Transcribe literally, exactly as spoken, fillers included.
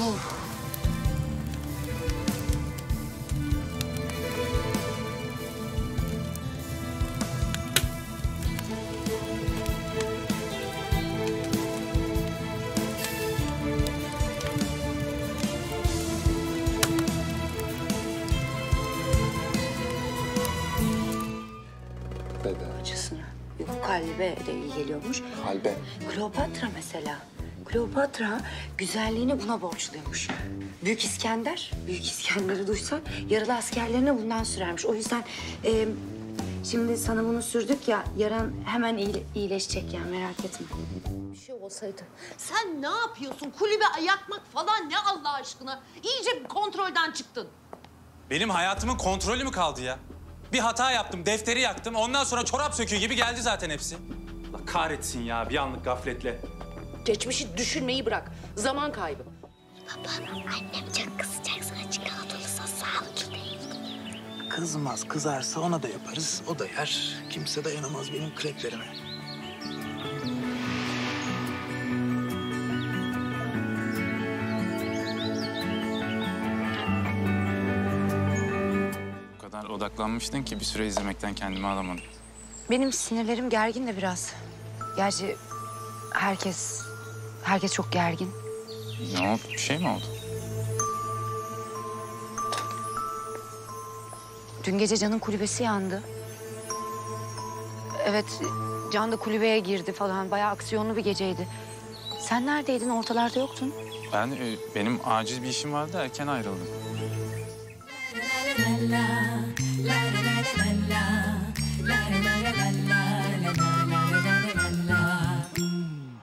olur. Kalbe de iyi geliyormuş. Kalbe. Kleopatra mesela. Kleopatra güzelliğini buna borçluymuş. Büyük İskender, Büyük İskender'i duysan yaralı askerlerine bundan sürermiş. O yüzden e, şimdi sana bunu sürdük ya, yaran hemen iyileşecek ya, merak etme. Bir şey olsaydı. Sen ne yapıyorsun? Kulübe yakmak falan ne Allah aşkına? İyice kontrolden çıktın. Benim hayatımın kontrolü mü kaldı ya? Bir hata yaptım, defteri yaktım. Ondan sonra çorap söküğü gibi geldi zaten hepsi. Allah kahretsin ya, bir anlık gafletle. Geçmişi düşünmeyi bırak. Zaman kaybı. Baba, annem çok kızacak sana, çikolatalıysa sağlıklı değil. Kızmaz, kızarsa ona da yaparız. O da yer. Kimse dayanamaz benim kreplerime. Odaklanmıştın ki bir süre izlemekten kendimi alamadım. Benim sinirlerim gergin de biraz. Gerçi herkes, herkes çok gergin. Ne oldu? Bir şey mi oldu? Dün gece Can'ın kulübesi yandı. Evet, Can da kulübeye girdi falan. Bayağı aksiyonlu bir geceydi. Sen neredeydin? Ortalarda yoktun. Ben, benim acil bir işim vardı. Erken ayrıldım.